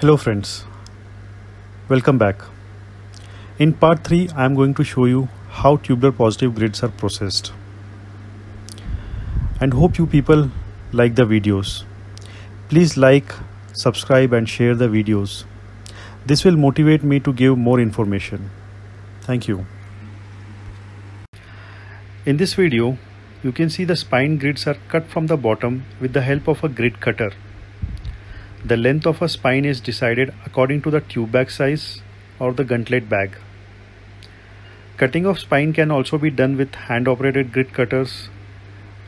Hello friends, welcome back. In part 3, I am going to show you how tubular positive grids are processed. And hope you people like the videos. Please like, subscribe and share the videos. This will motivate me to give more information. Thank you. In this video, you can see the spine grids are cut from the bottom with the help of a grid cutter. The length of a spine is decided according to the tube bag size or the guntlet bag. Cutting of spine can also be done with hand-operated grid cutters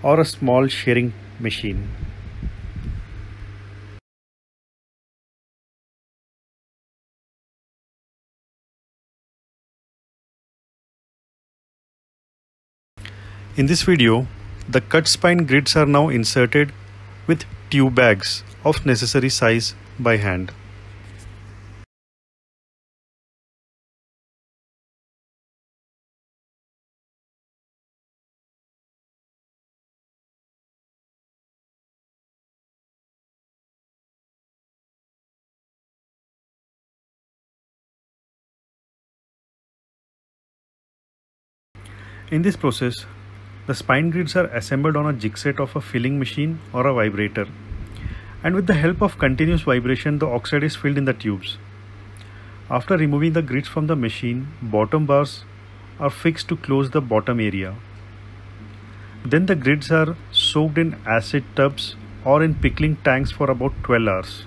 or a small shearing machine. In this video, the cut spine grids are now inserted with tube bags of necessary size by hand. In this process, the spine grids are assembled on a jig set of a filling machine or a vibrator, and with the help of continuous vibration the oxide is filled in the tubes. After removing the grids from the machine, bottom bars are fixed to close the bottom area. Then the grids are soaked in acid tubs or in pickling tanks for about 12 hours.